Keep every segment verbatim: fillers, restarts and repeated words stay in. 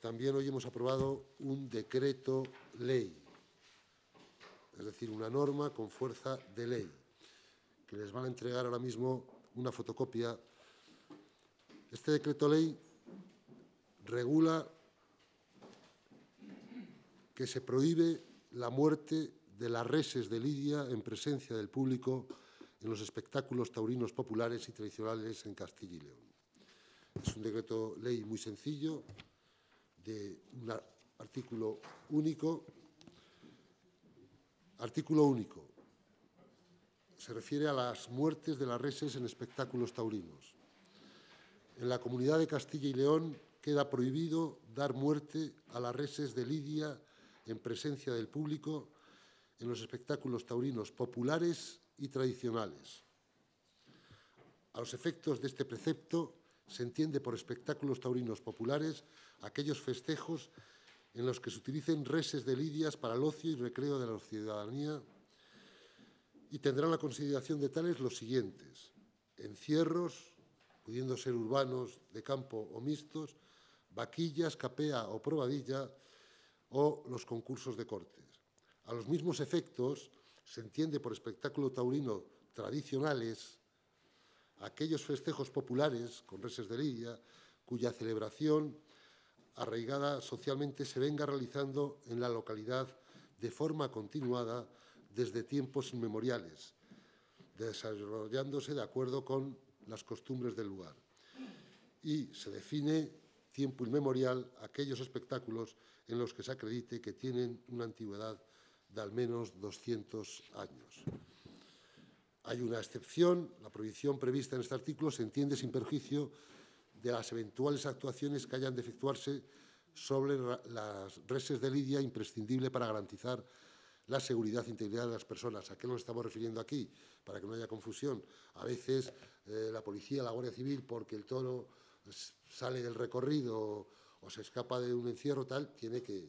También hoy hemos aprobado un decreto-ley, es decir, una norma con fuerza de ley, que les van a entregar ahora mismo una fotocopia. Este decreto-ley regula que se prohíbe la muerte de las reses de lidia en presencia del público en los espectáculos taurinos populares y tradicionales en Castilla y León. Es un decreto-ley muy sencillo, de un artículo único. Artículo único. Se refiere a las muertes de las reses en espectáculos taurinos. En la Comunidad de Castilla y León queda prohibido dar muerte a las reses de lidia en presencia del público en los espectáculos taurinos populares y tradicionales. A los efectos de este precepto se entiende por espectáculos taurinos populares aquellos festejos en los que se utilicen reses de lidias para el ocio y recreo de la ciudadanía, y tendrán la consideración de tales los siguientes: encierros, pudiendo ser urbanos, de campo o mixtos, vaquillas, capea o probadilla, o los concursos de cortes. A los mismos efectos se entiende por espectáculo taurino tradicionales aquellos festejos populares con reses de lidia cuya celebración arraigada socialmente se venga realizando en la localidad de forma continuada desde tiempos inmemoriales, desarrollándose de acuerdo con las costumbres del lugar. Y se define tiempo inmemorial aquellos espectáculos en los que se acredite que tienen una antigüedad de al menos doscientos años. Hay una excepción. La prohibición prevista en este artículo se entiende sin perjuicio de las eventuales actuaciones que hayan de efectuarse sobre las reses de lidia, imprescindible para garantizar la seguridad e integridad de las personas. ¿A qué nos estamos refiriendo aquí? Para que no haya confusión. A veces eh, la policía, la Guardia Civil, porque el toro sale del recorrido o, o se escapa de un encierro tal, tiene que eh,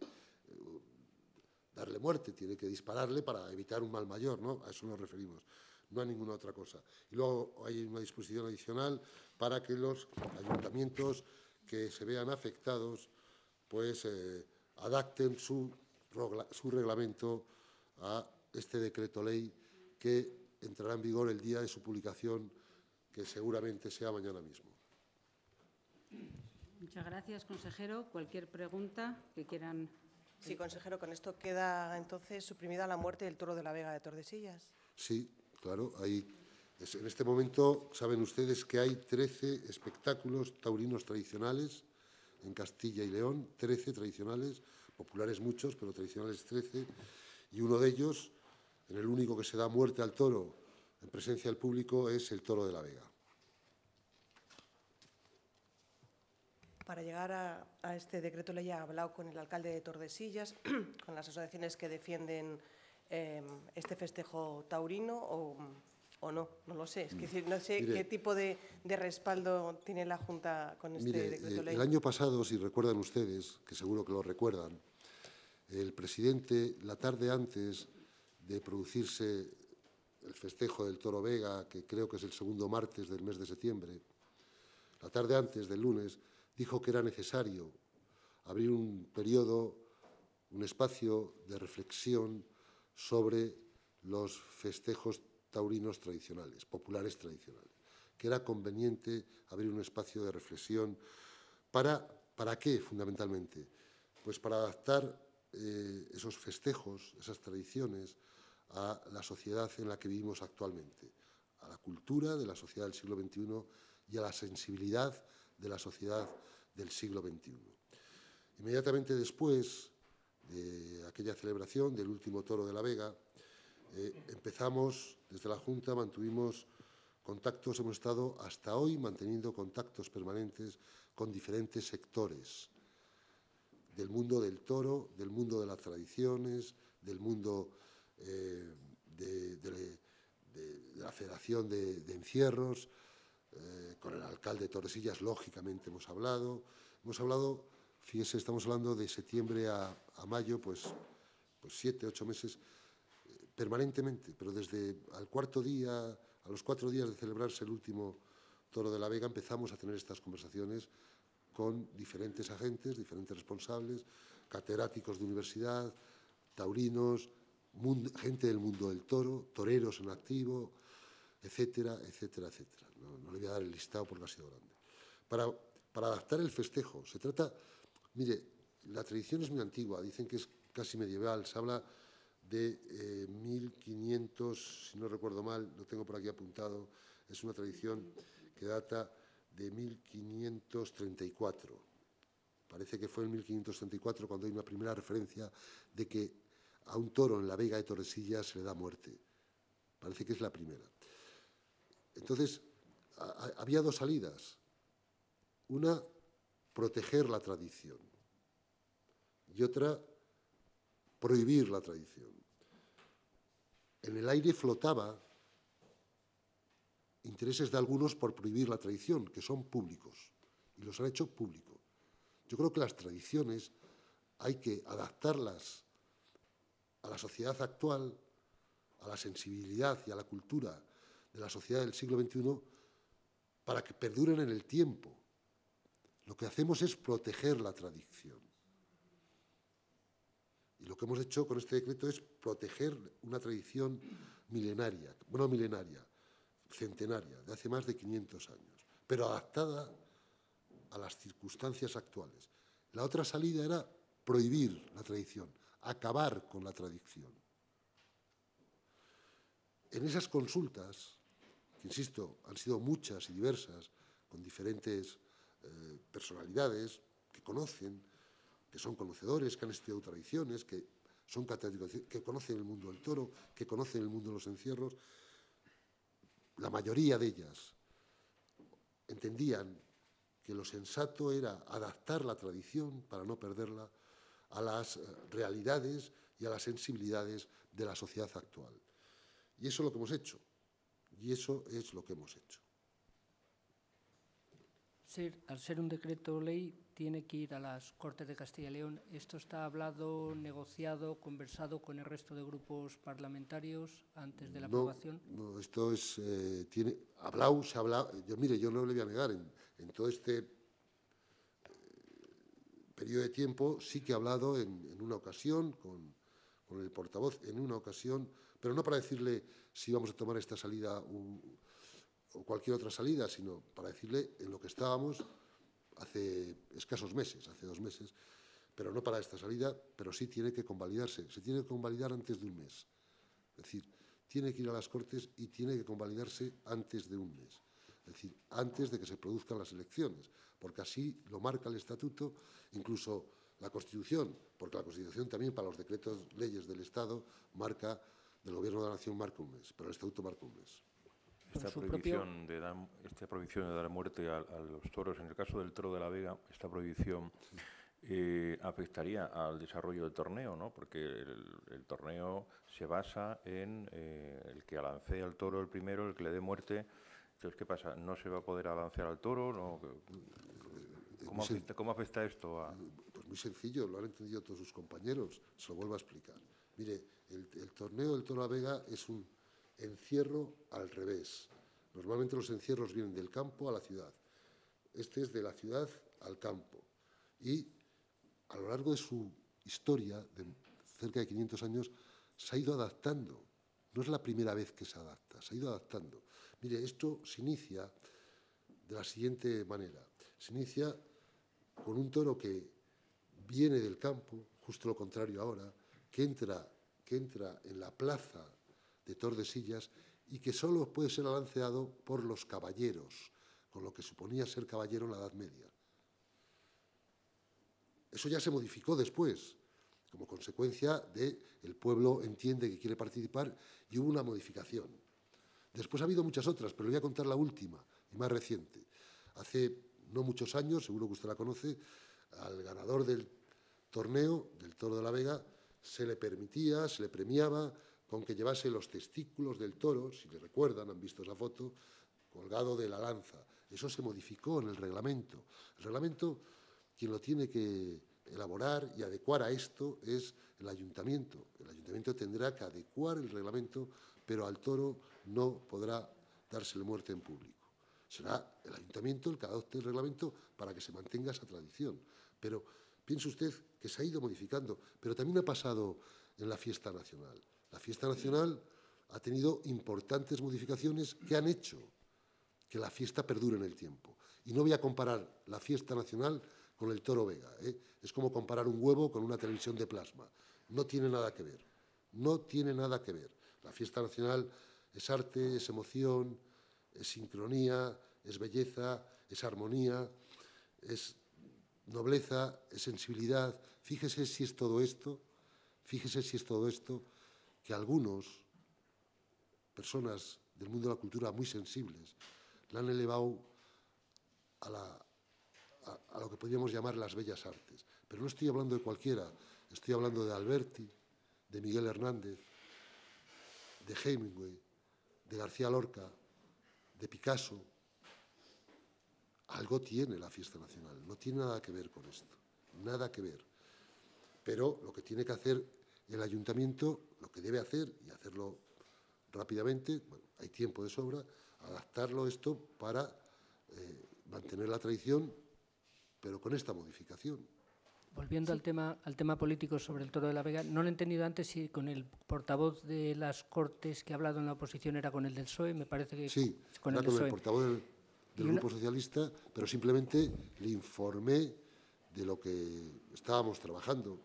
darle muerte, tiene que dispararle para evitar un mal mayor, ¿no? A eso nos referimos. No a ninguna otra cosa. Y luego hay una disposición adicional para que los ayuntamientos que se vean afectados pues eh, adapten su, su reglamento a este decreto ley, que entrará en vigor el día de su publicación, que seguramente sea mañana mismo. Muchas gracias, consejero. Cualquier pregunta que quieran... Sí, consejero, con esto queda entonces suprimida la muerte del toro de la Vega de Tordesillas. Sí. Claro, hay, en este momento saben ustedes que hay trece espectáculos taurinos tradicionales en Castilla y León, trece tradicionales, populares muchos, pero tradicionales trece, y uno de ellos, en el único que se da muerte al toro en presencia del público, es el Toro de la Vega. Para llegar a, a este decreto ley ha hablado con el alcalde de Tordesillas, con las asociaciones que defienden este festejo taurino o, o no, no lo sé. Es decir, no sé Mire, qué tipo de, de respaldo tiene la Junta con este mire, decreto ley. El año pasado, si recuerdan ustedes, que seguro que lo recuerdan, el presidente, la tarde antes de producirse el festejo del Toro Vega, que creo que es el segundo martes del mes de septiembre, la tarde antes del lunes, dijo que era necesario abrir un periodo, un espacio de reflexión sobre los festejos taurinos tradicionales, populares tradicionales, que era conveniente abrir un espacio de reflexión. ¿Para, para qué, fundamentalmente? Pues para adaptar eh, esos festejos, esas tradiciones, a la sociedad en la que vivimos actualmente, a la cultura de la sociedad del siglo veintiuno y a la sensibilidad de la sociedad del siglo veintiuno. Inmediatamente después de aquella celebración del último Toro de la Vega, eh, empezamos, desde la Junta mantuvimos contactos, hemos estado hasta hoy manteniendo contactos permanentes con diferentes sectores del mundo del toro, del mundo de las tradiciones, del mundo eh, de, de, de, de la Federación de, de Encierros, eh, con el alcalde de Tordesillas, lógicamente hemos hablado, hemos hablado Fíjese, estamos hablando de septiembre a, a mayo, pues, pues siete, ocho meses, eh, permanentemente, pero desde al cuarto día, a los cuatro días de celebrarse el último Toro de la Vega, empezamos a tener estas conversaciones con diferentes agentes, diferentes responsables, catedráticos de universidad, taurinos, mundo, gente del mundo del toro, toreros en activo, etcétera, etcétera, etcétera. No, no le voy a dar el listado porque ha sido grande. Para, para adaptar el festejo, se trata, mire, la tradición es muy antigua, dicen que es casi medieval, se habla de eh, mil quinientos, si no recuerdo mal, lo tengo por aquí apuntado, es una tradición que data de mil quinientos treinta y cuatro. Parece que fue en mil quinientos treinta y cuatro cuando hay una primera referencia de que a un toro en la Vega de Tordesillas se le da muerte. Parece que es la primera. Entonces, a, a, había dos salidas. Una, proteger la tradición. Y otra, prohibir la tradición. En el aire flotaba intereses de algunos por prohibir la tradición, que son públicos, y los han hecho públicos. Yo creo que las tradiciones hay que adaptarlas a la sociedad actual, a la sensibilidad y a la cultura de la sociedad del siglo veintiuno, para que perduren en el tiempo. Lo que hacemos es proteger la tradición. Y lo que hemos hecho con este decreto es proteger una tradición milenaria, bueno, milenaria, centenaria, de hace más de quinientos años, pero adaptada a las circunstancias actuales. La otra salida era prohibir la tradición, acabar con la tradición. En esas consultas, que insisto, han sido muchas y diversas, con diferentes eh, personalidades que conocen, que son conocedores, que han estudiado tradiciones, que son catedráticos, que conocen el mundo del toro, que conocen el mundo de los encierros, la mayoría de ellas entendían que lo sensato era adaptar la tradición, para no perderla, a las realidades y a las sensibilidades de la sociedad actual. Y eso es lo que hemos hecho, y eso es lo que hemos hecho. Ser, al ser un decreto-ley, tiene que ir a las Cortes de Castilla y León. ¿Esto está hablado, negociado, conversado con el resto de grupos parlamentarios antes de la no, aprobación? No, esto es… Eh, tiene, hablado, se ha hablado… Yo, mire, yo no le voy a negar, en, en todo este eh, periodo de tiempo sí que he hablado en, en una ocasión con, con el portavoz, en una ocasión, pero no para decirle si vamos a tomar esta salida… Un, o cualquier otra salida, sino para decirle en lo que estábamos hace escasos meses, hace dos meses, pero no para esta salida, pero sí tiene que convalidarse, se tiene que convalidar antes de un mes. Es decir, tiene que ir a las Cortes y tiene que convalidarse antes de un mes, es decir, antes de que se produzcan las elecciones, porque así lo marca el Estatuto, incluso la Constitución, porque la Constitución también para los decretos leyes del Estado marca, del Gobierno de la Nación marca un mes, pero el Estatuto marca un mes. Esta prohibición, de dar, esta prohibición de dar muerte a, a los toros, en el caso del toro de la Vega, esta prohibición eh, afectaría al desarrollo del torneo, ¿no? Porque el, el torneo se basa en eh, el que alancee al toro el primero, el que le dé muerte. Entonces, ¿qué pasa? ¿No se va a poder alancear al toro? ¿No? ¿Cómo, afecta, ¿Cómo afecta esto? A... Pues muy sencillo, lo han entendido todos sus compañeros, se lo vuelvo a explicar. Mire, el, el torneo del toro de la Vega es un encierro al revés. Normalmente los encierros vienen del campo a la ciudad. Este es de la ciudad al campo. Y a lo largo de su historia, de cerca de quinientos años, se ha ido adaptando. No es la primera vez que se adapta, se ha ido adaptando. Mire, esto se inicia de la siguiente manera. Se inicia con un toro que viene del campo, justo lo contrario ahora, que entra, que entra en la plaza de Tordesillas y que solo puede ser alanceado por los caballeros, con lo que suponía ser caballero en la Edad Media. Eso ya se modificó después, como consecuencia de el pueblo entiende que quiere participar y hubo una modificación. Después ha habido muchas otras, pero le voy a contar la última y más reciente. Hace no muchos años, seguro que usted la conoce, al ganador del torneo, del Toro de la Vega, se le permitía, se le premiaba con que llevase los testículos del toro, si le recuerdan, han visto esa foto, colgado de la lanza. Eso se modificó en el reglamento. El reglamento, quien lo tiene que elaborar y adecuar a esto es el ayuntamiento. El ayuntamiento tendrá que adecuar el reglamento, pero al toro no podrá dársele muerte en público. Será el ayuntamiento el que adopte el reglamento para que se mantenga esa tradición. Pero piense usted que se ha ido modificando, pero también ha pasado en la fiesta nacional. La fiesta nacional ha tenido importantes modificaciones que han hecho que la fiesta perdure en el tiempo. Y no voy a comparar la fiesta nacional con el Toro Vega, ¿eh? Es como comparar un huevo con una televisión de plasma. No tiene nada que ver, no tiene nada que ver. La fiesta nacional es arte, es emoción, es sincronía, es belleza, es armonía, es nobleza, es sensibilidad. Fíjese si es todo esto, fíjese si es todo esto, que algunos, personas del mundo de la cultura muy sensibles, la han elevado a, la, a, a lo que podríamos llamar las bellas artes. Pero no estoy hablando de cualquiera, estoy hablando de Alberti, de Miguel Hernández, de Hemingway, de García Lorca, de Picasso. Algo tiene la fiesta nacional, no tiene nada que ver con esto, nada que ver. Pero lo que tiene que hacer el ayuntamiento, lo que debe hacer, y hacerlo rápidamente, bueno, hay tiempo de sobra, adaptarlo esto para eh, mantener la tradición, pero con esta modificación. Volviendo sí. al tema al tema político sobre el Toro de la Vega, no lo he entendido antes si con el portavoz de las Cortes que ha hablado en la oposición era con el del P S O E, me parece que sí, con el, del P S O E. El portavoz del, del Grupo una... Socialista, pero simplemente le informé de lo que estábamos trabajando.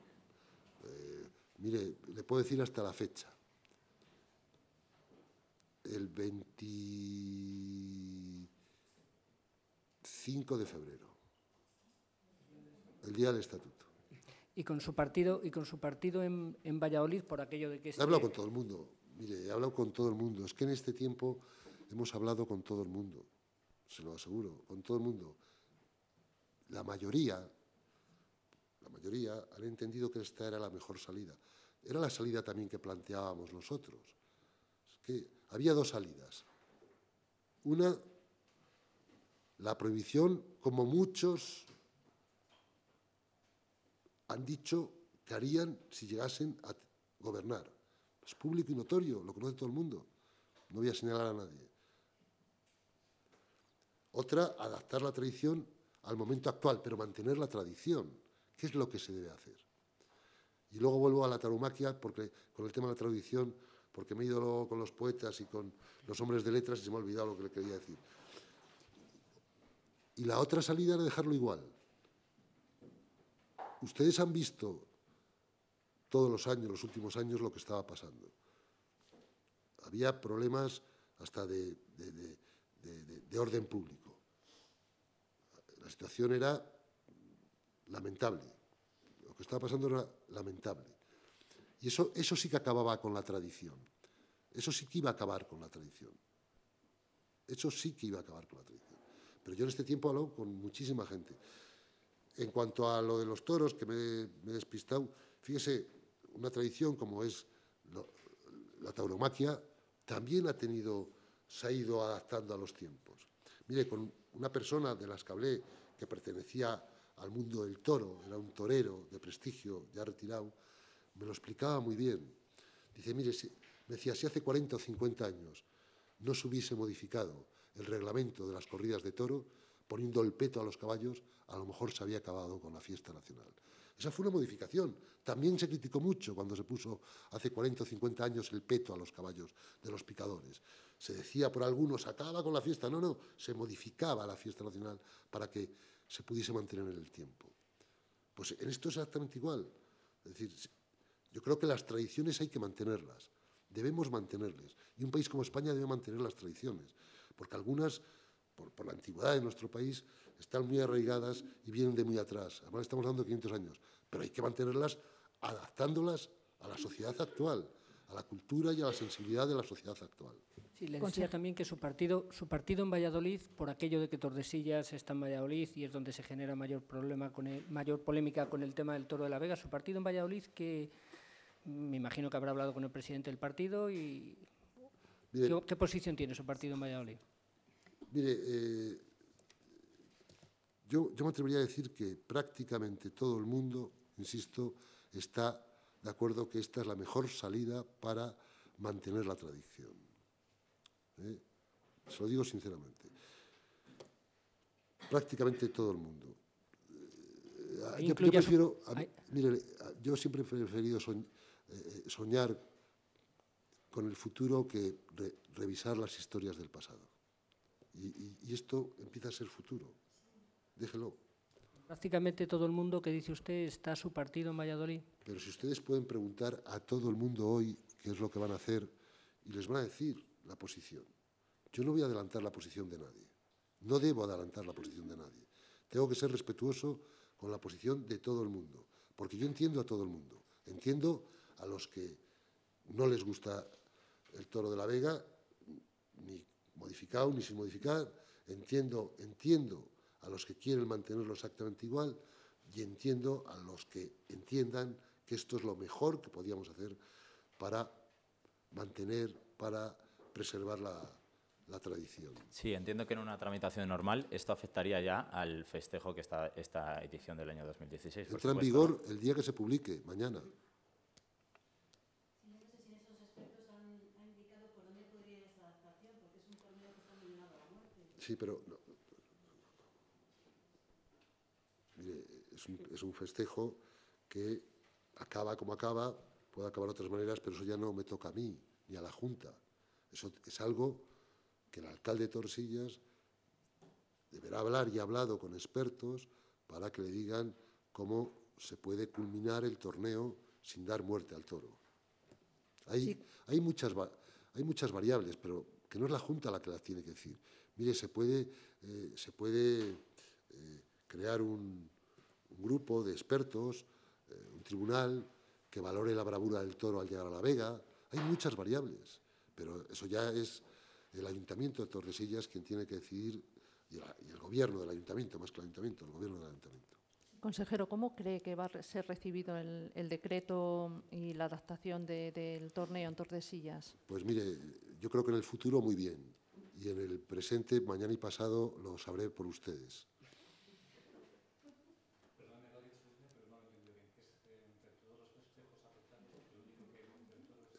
Eh, mire, le puedo decir hasta la fecha. El veinticinco de febrero, el día del estatuto. Y con su partido, y con su partido en, en Valladolid, por aquello de que... He hablado con todo el mundo, mire, he hablado con todo el mundo. Es que en este tiempo hemos hablado con todo el mundo, se lo aseguro, con todo el mundo. La mayoría, la mayoría han entendido que esta era la mejor salida. Era la salida también que planteábamos nosotros. Que había dos salidas. Una, la prohibición, como muchos han dicho que harían si llegasen a gobernar. Es público y notorio, lo conoce todo el mundo. No voy a señalar a nadie. Otra, adaptar la tradición al momento actual, pero mantener la tradición, que es lo que se debe hacer. Y luego vuelvo a la tauromaquia, porque con el tema de la tradición... porque me he ido luego con los poetas y con los hombres de letras y se me ha olvidado lo que le quería decir. Y la otra salida era dejarlo igual. Ustedes han visto todos los años, los últimos años, lo que estaba pasando. Había problemas hasta de, de, de, de, de, de orden público. La situación era lamentable. Lo que estaba pasando era lamentable. Y eso, eso sí que acababa con la tradición. Eso sí que iba a acabar con la tradición. Eso sí que iba a acabar con la tradición. Pero yo en este tiempo he hablado con muchísima gente. En cuanto a lo de los toros, que me, me he despistado, fíjese, una tradición como es lo, la tauromaquia, también ha tenido, se ha ido adaptando a los tiempos. Mire, con una persona de las que hablé, que pertenecía al mundo del toro, era un torero de prestigio, ya retirado, me lo explicaba muy bien. Dice, mire, si, me decía, si hace cuarenta o cincuenta años no se hubiese modificado el reglamento de las corridas de toro, poniendo el peto a los caballos, a lo mejor se había acabado con la fiesta nacional. Esa fue una modificación. También se criticó mucho cuando se puso hace cuarenta o cincuenta años el peto a los caballos de los picadores. Se decía por algunos, acaba con la fiesta. No, no, se modificaba la fiesta nacional para que se pudiese mantener en el tiempo. Pues en esto es exactamente igual. Es decir, yo creo que las tradiciones hay que mantenerlas, debemos mantenerlas. Y un país como España debe mantener las tradiciones, porque algunas, por, por la antigüedad de nuestro país, están muy arraigadas y vienen de muy atrás. Además, estamos hablando de quinientos años, pero hay que mantenerlas adaptándolas a la sociedad actual, a la cultura y a la sensibilidad de la sociedad actual. Sí, le decía también que su partido, su partido en Valladolid, por aquello de que Tordesillas está en Valladolid y es donde se genera mayor problema con el, mayor polémica con el tema del Toro de la Vega, su partido en Valladolid, que me imagino que habrá hablado con el presidente del partido y... Mire, ¿Qué, ¿Qué posición tiene su partido en Valladolid? Mire, eh, yo, yo me atrevería a decir que prácticamente todo el mundo, insisto, está de acuerdo que esta es la mejor salida para mantener la tradición. ¿Eh? Se lo digo sinceramente. prácticamente todo el mundo. Yo, yo prefiero, a mí, mire, yo siempre he preferido soñar con el futuro que re, revisar las historias del pasado. Y, y, y esto empieza a ser futuro. Déjelo. Prácticamente todo el mundo que dice usted está su partido en Valladolid. Pero si ustedes pueden preguntar a todo el mundo hoy qué es lo que van a hacer y les van a decir la posición. Yo no voy a adelantar la posición de nadie. No debo adelantar la posición de nadie. Tengo que ser respetuoso con la posición de todo el mundo, porque yo entiendo a todo el mundo. Entiendo a los que no les gusta el Toro de la Vega, ni modificado ni sin modificar. Entiendo, entiendo a los que quieren mantenerlo exactamente igual y entiendo a los que entiendan que esto es lo mejor que podíamos hacer para mantener, para preservar la... la tradición. Sí, entiendo que en una tramitación normal esto afectaría ya al festejo que está esta edición del año dos mil dieciséis. Entra en vigor el día que se publique, mañana. Sí, no sé si esos expertos han, han indicado por dónde podría ir esta adaptación, porque es un torneo que está nominado a la muerte. Sí, pero no, no, no, no, no. Mire, es un, es un festejo que acaba como acaba, puede acabar de otras maneras, pero eso ya no me toca a mí ni a la Junta. Eso es algo que el alcalde de Tordesillas deberá hablar y ha hablado con expertos para que le digan cómo se puede culminar el torneo sin dar muerte al toro. Hay, sí. hay, muchas, hay muchas variables, pero que no es la Junta la que las tiene que decir. Mire, se puede, eh, se puede eh, crear un, un grupo de expertos, eh, un tribunal que valore la bravura del toro al llegar a la vega. Hay muchas variables, pero eso ya es el Ayuntamiento de Tordesillas quien tiene que decidir, y el Gobierno del Ayuntamiento, más que el Ayuntamiento, el Gobierno del Ayuntamiento. Consejero, ¿cómo cree que va a ser recibido el, el decreto y la adaptación de, del torneo en Tordesillas? Pues mire, yo creo que en el futuro muy bien, y en el presente, mañana y pasado, lo sabré por ustedes.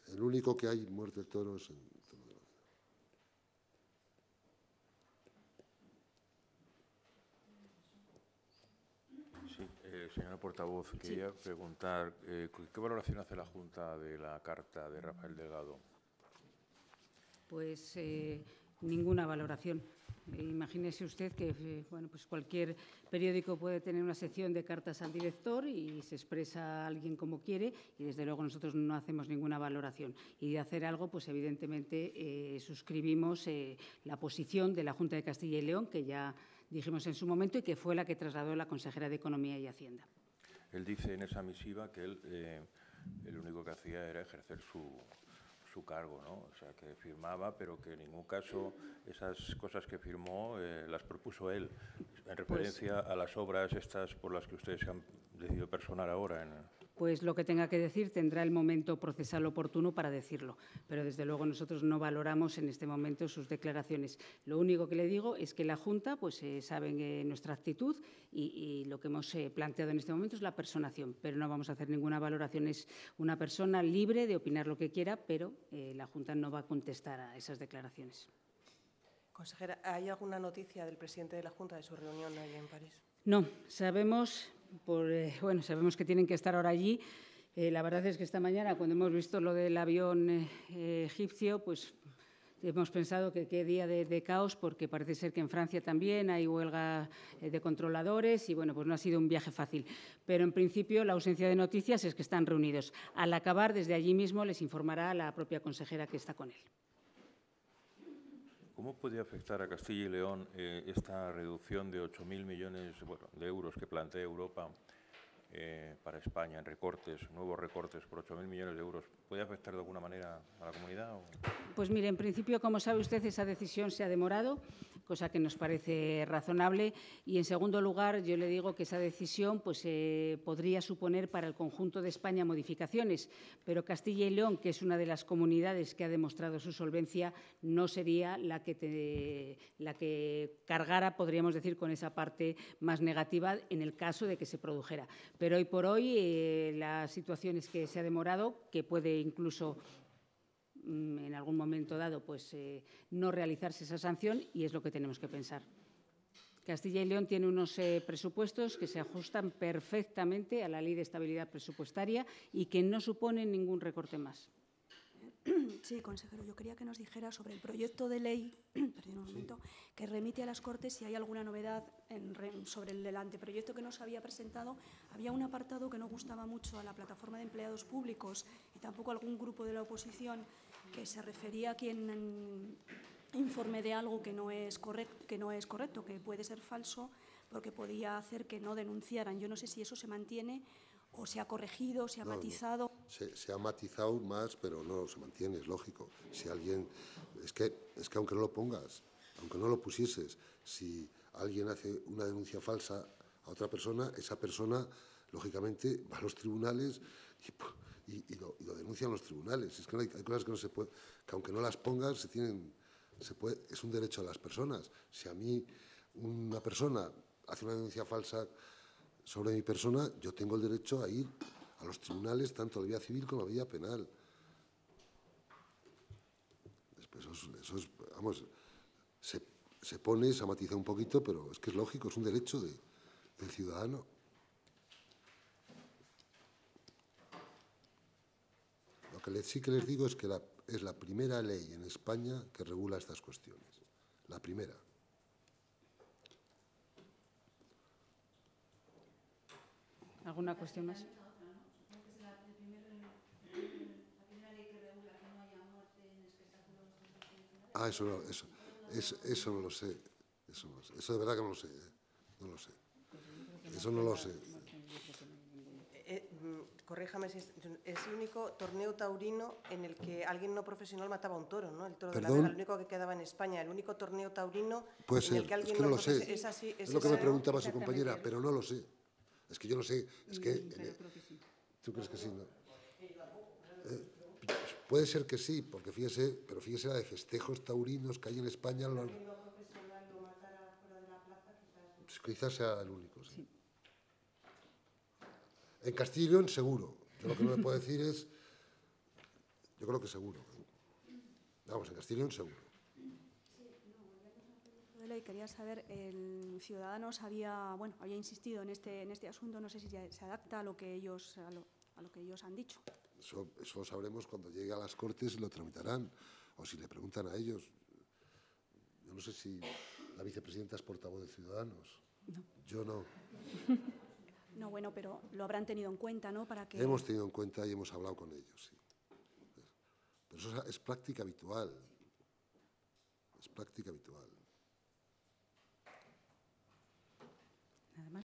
El único que hay muerte de toros en Tordesillas. Sí, eh, señora portavoz, quería sí. preguntar, eh, ¿qué valoración hace la Junta de la carta de Rafael Delgado? Pues eh, ninguna valoración. Imagínese usted que eh, bueno, pues cualquier periódico puede tener una sección de cartas al director y se expresa a alguien como quiere y, desde luego, nosotros no hacemos ninguna valoración. Y de hacer algo, pues evidentemente eh, suscribimos eh, la posición de la Junta de Castilla y León, que ya dijimos en su momento y que fue la que trasladó la consejera de Economía y Hacienda. Él dice en esa misiva que él eh, el único que hacía era ejercer su... su cargo, ¿no? O sea, que firmaba, pero que en ningún caso esas cosas que firmó eh, las propuso él, en referencia pues, a las obras estas por las que ustedes se han decidido personar ahora. En... Pues lo que tenga que decir tendrá el momento procesal oportuno para decirlo, pero desde luego nosotros no valoramos en este momento sus declaraciones. Lo único que le digo es que la Junta, pues eh, saben eh, nuestra actitud y, y lo que hemos eh, planteado en este momento es la personación, pero no vamos a hacer ninguna valoración. Es una persona libre de opinar lo que quiera, pero Eh, la Junta no va a contestar a esas declaraciones. Consejera, ¿hay alguna noticia del presidente de la Junta de su reunión ahí en París? No, sabemos, por, eh, bueno, sabemos que tienen que estar ahora allí. Eh, la verdad es que esta mañana, cuando hemos visto lo del avión eh, eh, egipcio, pues hemos pensado que qué día de, de caos, porque parece ser que en Francia también hay huelga de controladores y, bueno, pues no ha sido un viaje fácil. Pero, en principio, la ausencia de noticias es que están reunidos. Al acabar, desde allí mismo les informará a la propia consejera que está con él. ¿Cómo puede afectar a Castilla y León eh, esta reducción de ocho mil millones bueno, de euros que plantea Europa eh, para España en recortes, nuevos recortes por ocho mil millones de euros? ¿Puede afectar de alguna manera a la comunidad? O... Pues mire, en principio, como sabe usted, esa decisión se ha demorado, cosa que nos parece razonable. Y, en segundo lugar, yo le digo que esa decisión pues, eh, podría suponer para el conjunto de España modificaciones, pero Castilla y León, que es una de las comunidades que ha demostrado su solvencia, no sería la que, te, la que cargara, podríamos decir, con esa parte más negativa en el caso de que se produjera. Pero hoy por hoy, eh, la situación es que se ha demorado, que puede incluso en algún momento dado pues eh, no realizarse esa sanción y es lo que tenemos que pensar. Castilla y León tiene unos eh, presupuestos que se ajustan perfectamente a la Ley de Estabilidad Presupuestaria y que no suponen ningún recorte más. Sí, consejero, yo quería que nos dijera sobre el proyecto de ley perdón, un momento, que remite a las Cortes si hay alguna novedad en, sobre el, el anteproyecto que nos había presentado. Había un apartado que no gustaba mucho a la plataforma de empleados públicos y tampoco a algún grupo de la oposición que se refería a quien en, informe de algo que no es correcto, que no es correcto, que puede ser falso porque podía hacer que no denunciaran. Yo no sé si eso se mantiene o se ha corregido, se ha no, matizado. No. Se, se ha matizado más, pero no se mantiene, es lógico. Si alguien, es que, es que aunque no lo pongas, aunque no lo pusieses, si alguien hace una denuncia falsa a otra persona, esa persona, lógicamente, va a los tribunales y, y, y, lo, y lo denuncian los tribunales. Es que no hay, hay cosas que no se puede, que aunque no las pongas, se tienen, se puede, es un derecho de las personas. Si a mí una persona hace una denuncia falsa sobre mi persona, yo tengo el derecho a ir a los tribunales, tanto la vía civil como la vía penal. Después, eso es, eso es, vamos, se, se pone, se matiza un poquito, pero es que es lógico, es un derecho de, del ciudadano. Lo que les, sí que les digo es que la, es la primera ley en España que regula estas cuestiones. La primera. ¿Alguna cuestión más? Ah, eso no, eso, eso, eso no lo sé. Eso, no lo sé. Eso de verdad que no lo sé. ¿eh? No lo sé. Eso no lo sé. Eh, corríjame si es, es el único torneo taurino en el que alguien no profesional mataba a un toro, ¿no? El Toro de la Vega, el único que quedaba en España, el único torneo taurino en el que alguien es que no lo sé. Es, así, es, es lo que me preguntaba su compañera, pero no lo sé. Es que yo no sé, es que… Eh, creo que sí. ¿Tú crees que sí? No. Eh, puede ser que sí, porque fíjese, pero fíjese la de festejos taurinos que hay en España… Lo han... pues quizás sea el único, sí. Sí. En Castilla y León, seguro. Yo lo que no le puedo decir es… Yo creo que seguro. Vamos, en Castilla y León, seguro. Y quería saber, el Ciudadanos había, bueno, había insistido en este, en este asunto, no sé si ya se adapta a lo que ellos, a lo, a lo que ellos han dicho. Eso, eso lo sabremos cuando llegue a las Cortes y lo tramitarán, o si le preguntan a ellos. Yo no sé si la vicepresidenta es portavoz de Ciudadanos. No. Yo no. No, bueno, pero lo habrán tenido en cuenta, ¿no? Para que... Hemos tenido en cuenta y hemos hablado con ellos, sí. Pero eso es, es práctica habitual. Es práctica habitual. Nada más.